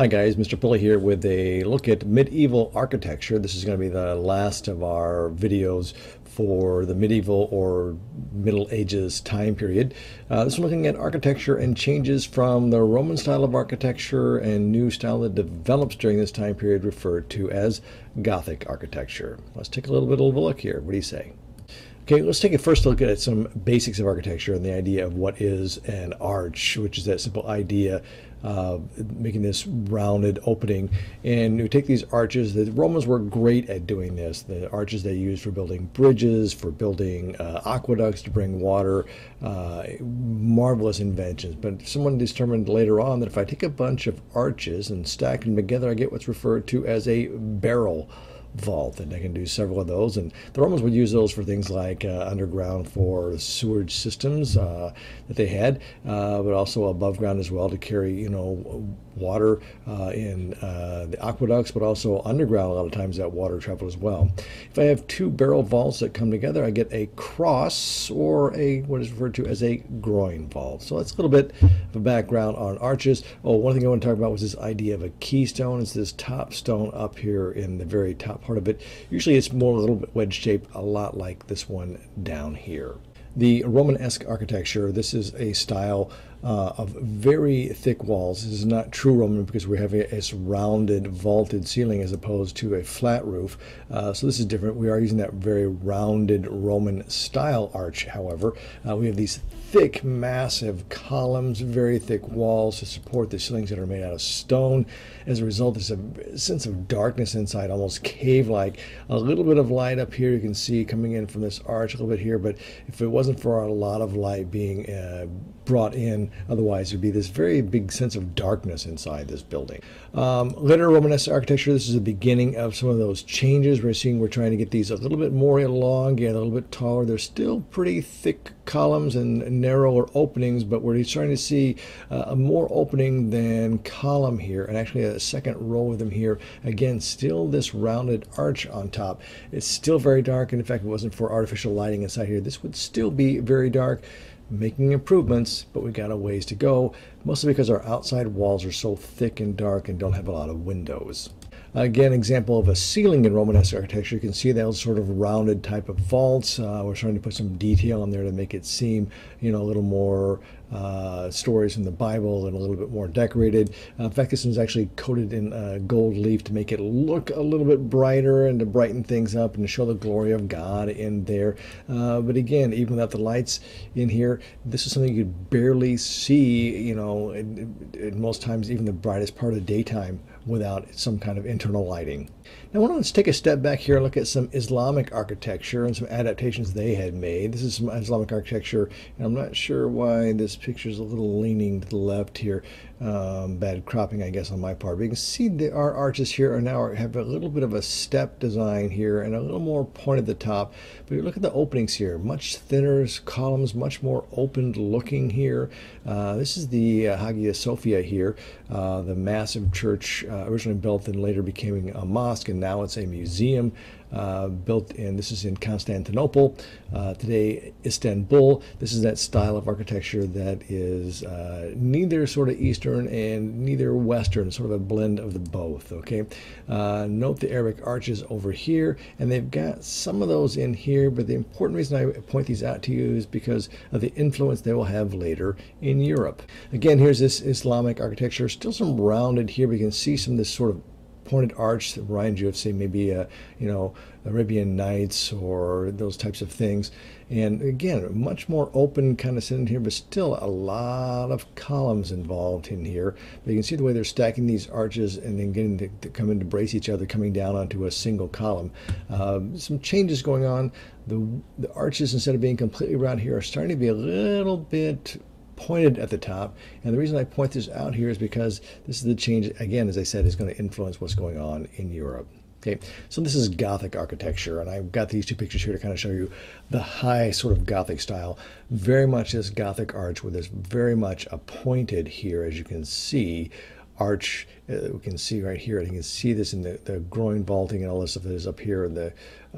Hi guys, Mr. Pilley here with a look at medieval architecture. This is going to be the last of our videos for the medieval or Middle Ages time period. This is looking at architecture and changes from the Roman style of architecture and new style that develops during this time period referred to as Gothic architecture. Let's take a little bit of a look here. What do you say? Okay, let's take a first look at some basics of architecture and the idea of what is an arch, which is that simple idea of making this rounded opening. And we take these arches. The Romans were great at doing this. The arches they used for building bridges, for building aqueducts to bring water, marvelous inventions. But someone determined later on that if I take a bunch of arches and stack them together, I get what's referred to as a barrel vault, and they can do several of those, and the Romans would use those for things like underground for sewage systems that they had, but also above ground as well to carry, you know, water in the aqueducts, but also underground a lot of times that water traveled as well. If I have two barrel vaults that come together, I get a cross, or a what is referred to as a groin vault. So that's a little bit of a background on arches. Oh, one thing I want to talk about was this idea of a keystone. It's this top stone up here in the very top part of it. Usually it's more a little bit wedge shaped, a lot like this one down here. The Romanesque architecture, this is a style of very thick walls. This is not true Roman because we're having a rounded vaulted ceiling as opposed to a flat roof. So this is different. We are using that very rounded Roman style arch. However, we have these thick, massive columns, very thick walls to support the ceilings that are made out of stone. As a result, there's a sense of darkness inside, almost cave-like. A little bit of light up here you can see coming in from this arch, a little bit here, but if it wasn't for a lot of light being brought in, otherwise, there'd be this very big sense of darkness inside this building. Later Romanesque architecture, this is the beginning of some of those changes we're seeing. We're trying to get these a little bit more elongated, a little bit taller. They're still pretty thick columns and narrower openings, but we're starting to see a more opening than column here, and actually a second row of them here. Again, still this rounded arch on top. It's still very dark, and in fact, if it wasn't for artificial lighting inside here, this would still be very dark. Making improvements, but we've got a ways to go, mostly because our outside walls are so thick and dark and don't have a lot of windows. Again, example of a ceiling in Romanesque architecture. You can see those sort of rounded type of vaults. We're trying to put some detail in there to make it seem, you know, a little more stories in the Bible and a little bit more decorated. In fact, this one's actually coated in gold leaf to make it look a little bit brighter and to brighten things up and to show the glory of God in there. But again, even without the lights in here, this is something you could barely see, you know, in most times even the brightest part of daytime without some kind of internal lighting. Now let's take a step back here and look at some Islamic architecture and some adaptations they had made. This is some Islamic architecture, and I'm not sure why this picture's a little leaning to the left here. Bad cropping, I guess, on my part. But you can see that our arches here are now have a little bit of a step design here and a little more point at the top. But you look at the openings here, much thinner columns, much more open looking here. This is the Hagia Sophia here, the massive church originally built and later became a mosque, and now it's a museum. Built in, this is in Constantinople, today Istanbul. This is that style of architecture that is neither sort of Eastern and neither Western, sort of a blend of the both, okay? Note the Arabic arches over here, and they've got some of those in here, but the important reason I point these out to you is because of the influence they will have later in Europe. Again, here's this Islamic architecture, still some rounded here, but you can see some of this sort of pointed arch that reminds you of, say, maybe you know, Arabian Nights or those types of things. And again, much more open kind of set in here, but still a lot of columns involved in here. But you can see the way they're stacking these arches and then getting to come in to brace each other, coming down onto a single column. Some changes going on. The arches, instead of being completely round here, are starting to be a little bit pointed at the top, and the reason I point this out here is because this is the change, again, as I said, is going to influence what's going on in Europe. Okay, so this is Gothic architecture, and I've got these two pictures here to kind of show you the high sort of Gothic style. Very much this Gothic arch where there's very much a pointed here, as you can see, arch. We can see right here, I can see this in the groin vaulting and all this stuff that is up here, and the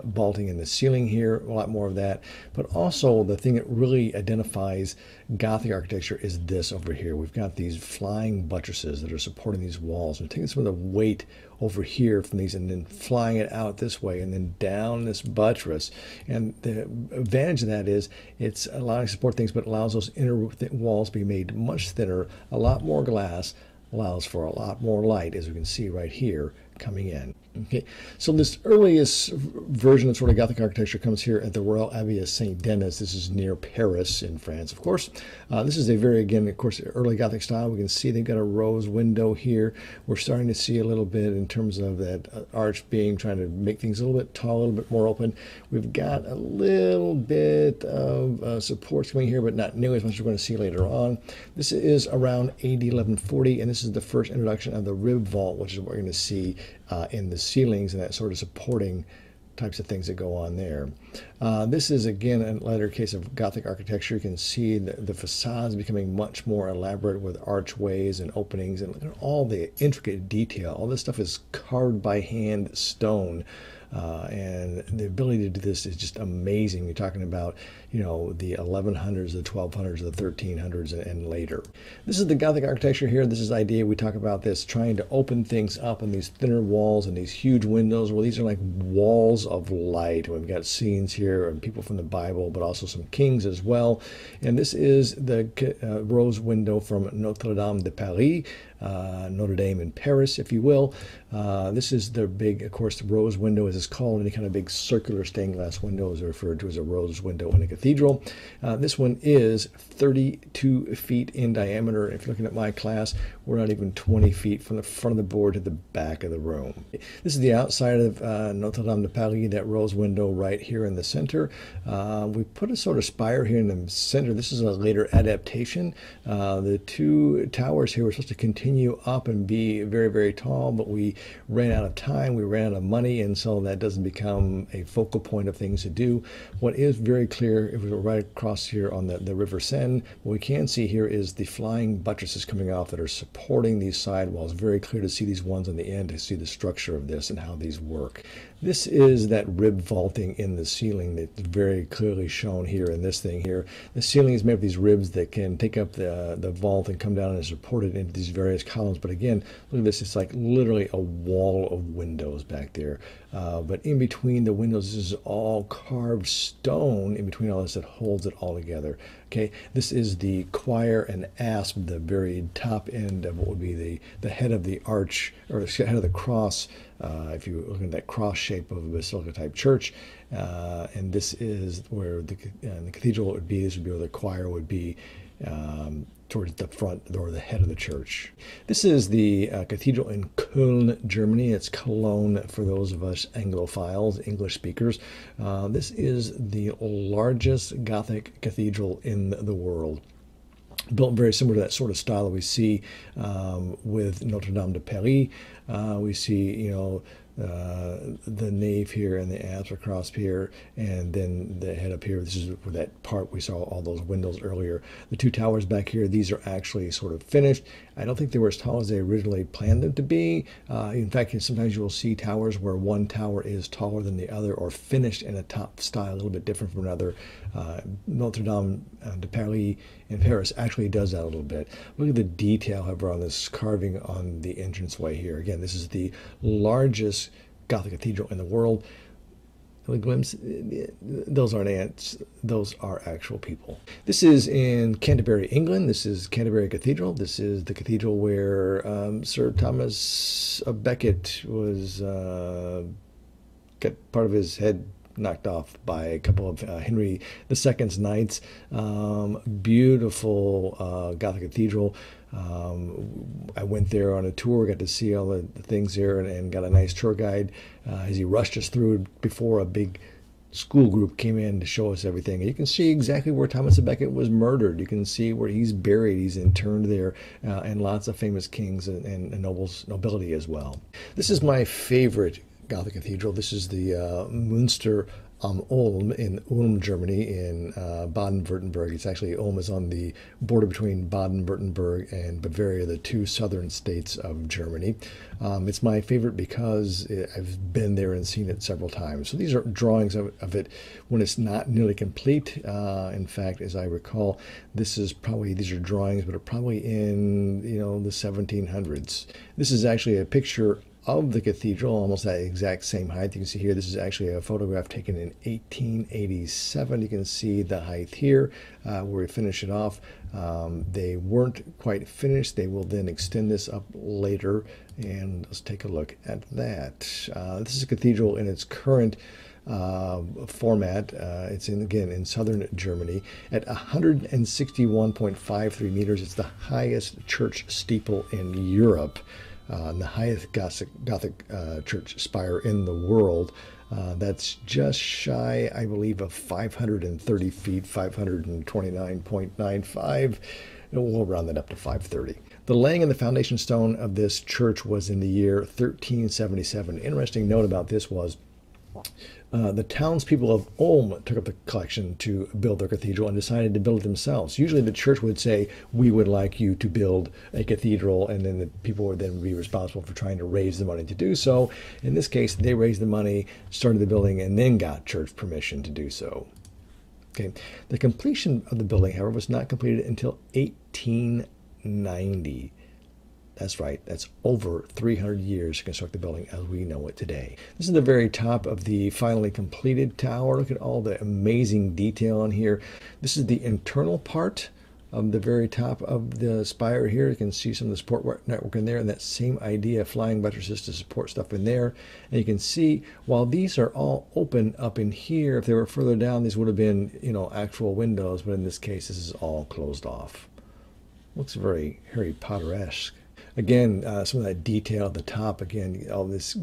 vaulting in the ceiling here, a lot more of that. But also the thing that really identifies Gothic architecture is this over here. We've got these flying buttresses that are supporting these walls. We're taking some of the weight over here from these and then flying it out this way and then down this buttress. And the advantage of that is it's allowing to support things, but allows those inner walls to be made much thinner, a lot more glass, allows for a lot more light, as we can see right here coming in. Okay, so this earliest version of sort of Gothic architecture comes here at the Royal Abbey of Saint-Denis. This is near Paris in France, of course. This is a very, again, of course, early Gothic style. We can see they've got a rose window here. We're starting to see a little bit in terms of that arch being trying to make things a little bit tall, a little bit more open. We've got a little bit of supports coming here, but not nearly as much as we're going to see later on. This is around AD 1140, and this is the first introduction of the rib vault, which is what we're going to see in the ceilings and that sort of supporting types of things that go on there. This is again a later case of Gothic architecture. You can see the facades becoming much more elaborate with archways and openings, and look at all the intricate detail. All this stuff is carved by hand stone. And the ability to do this is just amazing. You're talking about, you know, the 1100s, the 1200s, the 1300s, and later. This is the Gothic architecture here. This is the idea we talk about, this trying to open things up in these thinner walls and these huge windows. Well, these are like walls of light. We've got scenes here and people from the Bible, but also some kings as well. And this is the rose window from Notre Dame de Paris. Notre Dame in Paris, if you will. This is their big, of course, the rose window, as it's called. Any kind of big circular stained glass window is referred to as a rose window in a cathedral. This one is 32 feet in diameter. If you're looking at my class, we're not even 20 feet from the front of the board to the back of the room. This is the outside of Notre Dame de Paris, that rose window right here in the center. We put a sort of spire here in the center. This is a later adaptation. The two towers here were supposed to continue up and be very, very tall, but we ran out of time, we ran out of money, and so that doesn't become a focal point of things to do. What is very clear, if we were right across here on the River Seine, what we can see here is the flying buttresses coming off that are supporting these side walls. Very clear to see these ones on the end, to see the structure of this and how these work. This is that rib vaulting in the ceiling that's very clearly shown here in this thing here. The ceiling is made of these ribs that can take up the vault and come down and support it into these various columns. But again, look at this, it's like literally a wall of windows back there. But in between the windows, this is all carved stone in between all this that holds it all together. Okay, this is the choir and asp, the very top end of what would be the head of the arch, or the head of the cross. If you look at that cross shape of a basilica-type church, and this is where the cathedral would be. This would be where the choir would be, towards the front or the head of the church. This is the cathedral in Cologne, Germany. It's Cologne for those of us Anglophiles, English speakers. This is the largest Gothic cathedral in the world. Built very similar to that sort of style that we see with Notre Dame de Paris. We see, you know, the nave here and the apse or cross here, and then the head up here. This is that part we saw all those windows earlier. The two towers back here, these are actually sort of finished. I don't think they were as tall as they originally planned them to be. In fact, sometimes you will see towers where one tower is taller than the other, or finished in a top style a little bit different from another. Notre Dame de Paris in Paris actually does that a little bit. Look at the detail, however, on this carving on the entranceway here. Again, this is the largest Gothic cathedral in the world. The glimpse, those aren't ants, those are actual people. This is in Canterbury, England. This is Canterbury Cathedral. This is the cathedral where Sir Thomas Becket was got part of his head knocked off by a couple of Henry II's knights. Beautiful Gothic cathedral. I went there on a tour, got to see all the things there, and got a nice tour guide as he rushed us through before a big school group came in to show us everything. And you can see exactly where Thomas Becket was murdered. You can see where he's buried. He's interred there, and lots of famous kings and nobility as well. This is my favorite Gothic cathedral. This is the Münster am Ulm in Ulm, Germany, in Baden-Württemberg. It's actually, Ulm is on the border between Baden-Württemberg and Bavaria, the two southern states of Germany. It's my favorite because I've been there and seen it several times. So these are drawings of it when it's not nearly complete. In fact, as I recall, this is probably, these are drawings, but are probably in, you know, the 1700s. This is actually a picture of the cathedral, almost that exact same height. You can see here, this is actually a photograph taken in 1887. You can see the height here where we finish it off. They weren't quite finished. They will then extend this up later, and let's take a look at that. This is a cathedral in its current format. It's in, again, in southern Germany at 161.53 meters. It's the highest church steeple in Europe. The highest Gothic church spire in the world. That's just shy, I believe, of 530 feet, 529.95. We'll round that up to 530. The laying and the foundation stone of this church was in the year 1377. Interesting note about this was the townspeople of Ulm took up the collection to build their cathedral and decided to build it themselves. Usually the church would say, we would like you to build a cathedral, and then the people would then be responsible for trying to raise the money to do so. In this case, they raised the money, started the building, and then got church permission to do so. Okay. The completion of the building, however, was not completed until 1890. That's right, that's over 300 years to construct the building as we know it today. This is the very top of the finally completed tower. Look at all the amazing detail on here. This is the internal part of the very top of the spire here. You can see some of the support network in there, and that same idea of flying buttresses to support stuff in there. And you can see, while these are all open up in here, if they were further down, these would have been, you know, actual windows, but in this case, this is all closed off. Looks very Harry Potter-esque. Again, some of that detail at the top, again, all this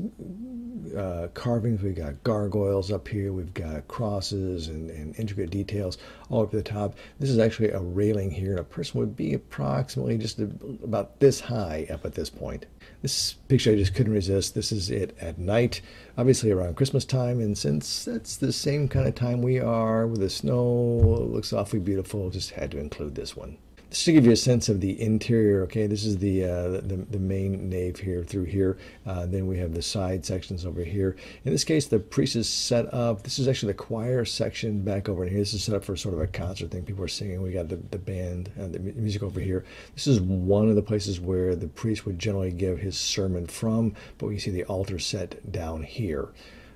carvings. We've got gargoyles up here. We've got crosses and intricate details all up to the top. This is actually a railing here. A person would be approximately just about this high up at this point. This picture I just couldn't resist. This is it at night, obviously around Christmas time. And since that's the same kind of time we are with the snow, it looks awfully beautiful. Just had to include this one. Just to give you a sense of the interior, okay, this is the main nave here through here. Then we have the side sections over here. In this case, the priest is set up. This is actually the choir section back over here. This is set up for sort of a concert thing. People are singing. We got the band and the music over here. This is one of the places where the priest would generally give his sermon from, but we see the altar set down here.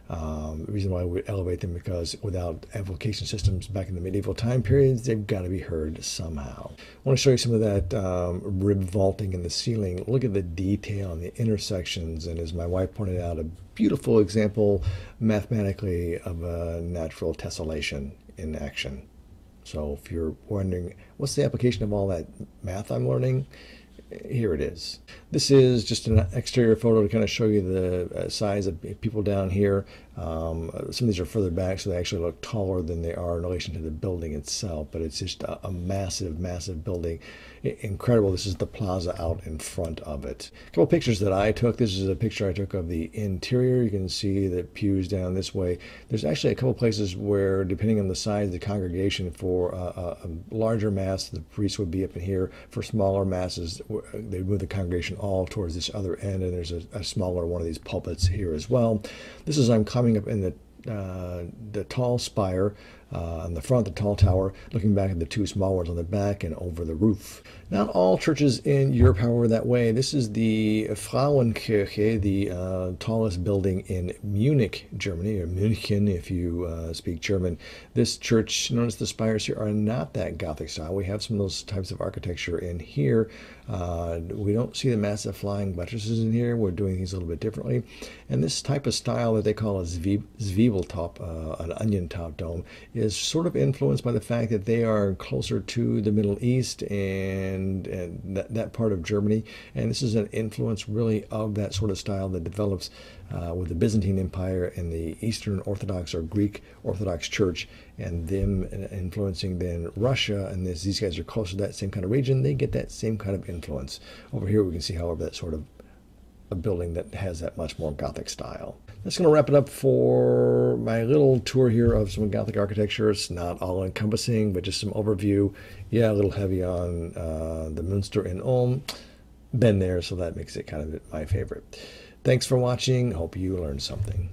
The reason why we elevate them, because without avocation systems back in the medieval time periods, they've got to be heard somehow. I want to show you some of that rib vaulting in the ceiling. Look at the detail on the intersections, and as my wife pointed out, a beautiful example mathematically of a natural tessellation in action. So if you're wondering, what's the application of all that math I'm learning? Here it is. This is just an exterior photo to kind of show you the size of people down here. Some of these are further back, so they actually look taller than they are in relation to the building itself, but it's just a massive, massive building. Incredible. This is the plaza out in front of it. A couple pictures that I took. This is a picture I took of the interior. You can see the pews down this way. There's actually a couple places where, depending on the size of the congregation, for a larger mass, the priest would be up in here. For smaller masses, they move the congregation all towards this other end, and there's a smaller one of these pulpits here as well. This is, I'm coming up in the tall spire on the front, the tall tower, looking back at the two small ones on the back and over the roof. Not all churches in Europe, however, that way. This is the Frauenkirche, the tallest building in Munich, Germany, or München if you speak German. This church, notice the spires here are not that Gothic style. We have some of those types of architecture in here. We don't see the massive flying buttresses in here. We're doing things a little bit differently. And this type of style that they call a Zwiebeltop, an onion top dome, is sort of influenced by the fact that they are closer to the Middle East and that part of Germany. And this is an influence really of that sort of style that develops with the Byzantine Empire and the Eastern Orthodox or Greek Orthodox Church, and them influencing then Russia. And this, these guys are close to that same kind of region. They get that same kind of influence. Over here we can see, however, that sort of a building that has that much more Gothic style. That's going to wrap it up for my little tour here of some Gothic architecture. It's not all encompassing, but just some overview. Yeah, a little heavy on the Münster in Ulm. Been there, so that makes it kind of my favorite. Thanks for watching. Hope you learned something.